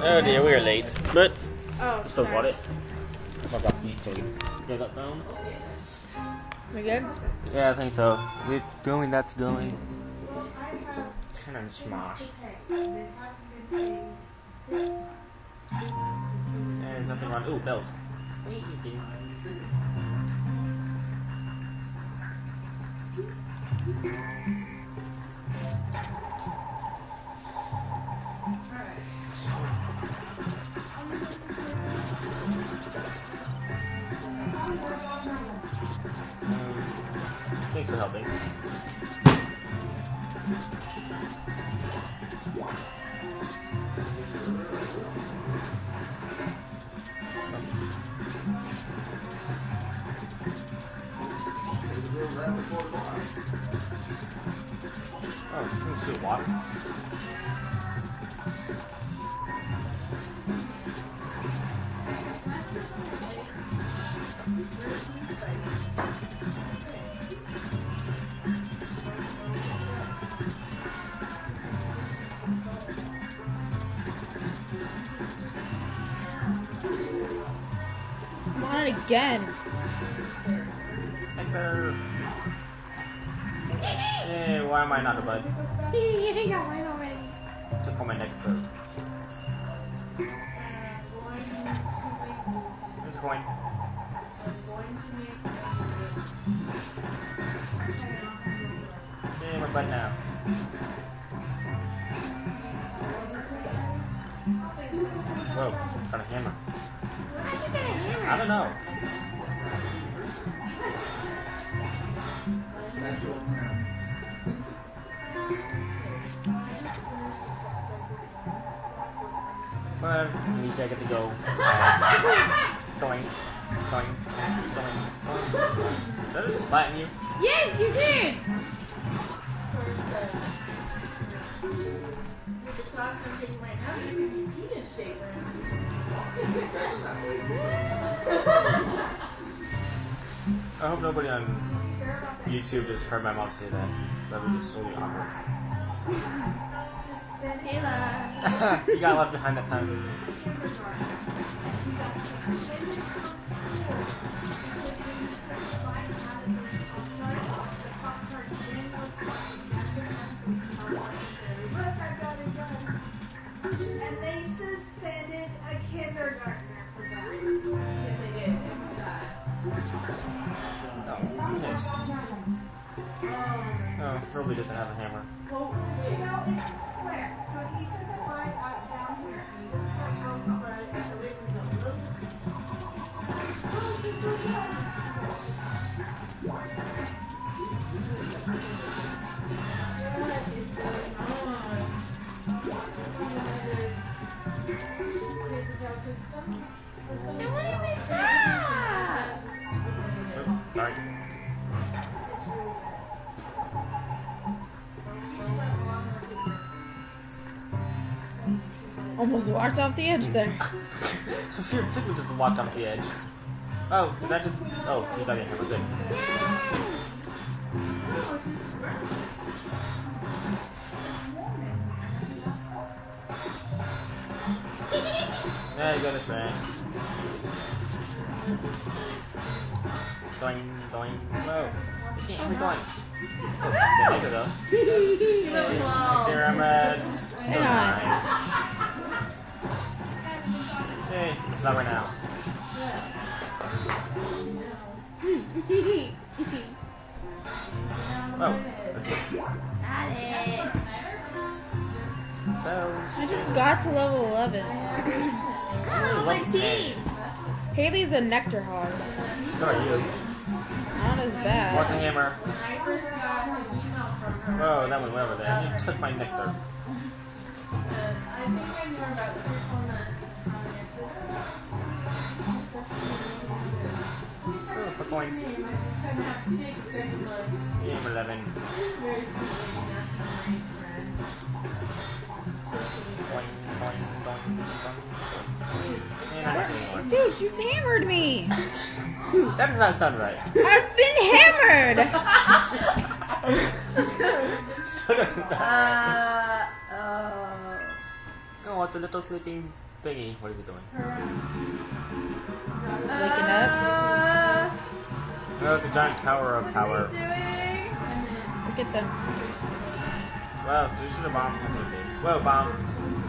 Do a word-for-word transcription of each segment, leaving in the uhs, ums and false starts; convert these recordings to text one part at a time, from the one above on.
Oh dear, we are late, but oh, still got it. Get that down. We good? Yeah, I think so. We're going, that's going. Kind of smash. There's nothing wrong. Ooh, bells. Thanks for helping. Oh, it's still water. Come on again. Hey, why am I not a bud? I got mine already. Took on my next bird. There's a coin. Hey, my bud now. Whoa, I got a hammer. I don't know. But at least I get to go. Doink, doink, doink. Did I just flatten you? Yes, you did. I hope nobody on YouTube just heard my mom say that. That would be so awkward. Kayla. You got left behind that time. And they suspended a kindergartner for that. Yes, they did. Oh, probably doesn't have a hammer. Well, you know, it's square. So if you took a line out down here, you would have broken by it until it was a little bit. What is it that? Sorry. Almost walked off the edge there. So few people just walked off the edge. Oh, did that just... Oh, you got it. Good. There you go, this man. Going, going, whoa. I can't hear me going. Oh, yeah, I go though. Hey, here I'm at... Hang on. Hey, not right now. Oh. Got it. I just got to level eleven. Oh, my team. Haley's a nectar hog. So are you. Not as bad. What's a hammer? Oh, that one went over there. You took my nectar. I think I knew about the point. Game eleven. Dude, you hammered me. That does not sound right. I've been hammered. Still doesn't sound right. Uh, uh, oh, it's a little sleeping. thingy. What is it doing? Uh, Waking up. No, it's a giant tower of power. What is it doing? Look at them. Well, you should have bombed. Whoa, bomb.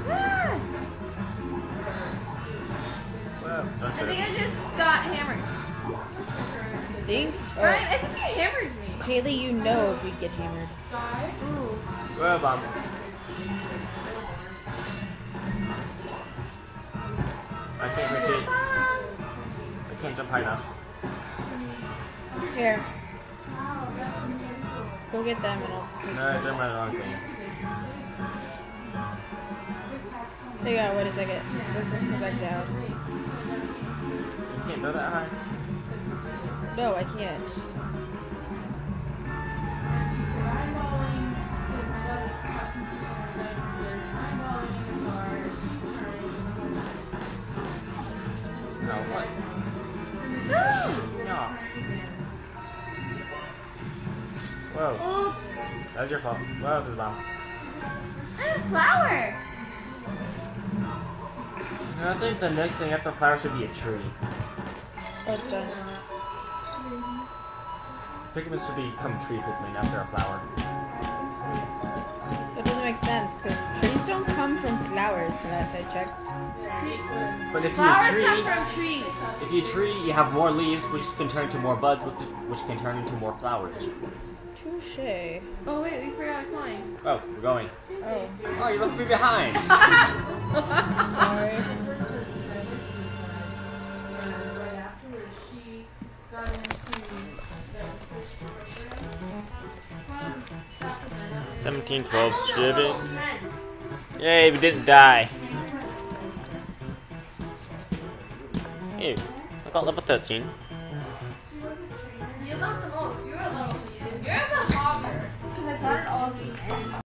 Yeah. Whoa, don't I think it. I just got hammered. I think? Oh. Brian, I think you hammered me. Kaylee, you know if we get hammered. Ooh. Whoa, bomb. I can't reach it. I can't jump high enough. Here. Go get them and I'll take No, I jumped right along thing. Hang on, wait a second. We're supposed to go back down. You can't go that high. No, I can't. No, what? No! No. Whoa. Oops. That was your fault. Whoa, this bomb. And a flower! I think the next thing after flower should be a tree. Oh, it's done. I think it should become tree Pikmin after a flower. That doesn't make sense, because trees don't come from flowers, unless I checked. But if flowers you tree, come from trees. If you tree, you have more leaves, which can turn into more buds, which, which can turn into more flowers. Touche. Oh wait, we forgot a coin. Oh, we're going. Oh, oh you left me behind. Sorry. Seventeen twelve, did it? Yay, we didn't die. Ew, I got level thirteen. You got the most, you were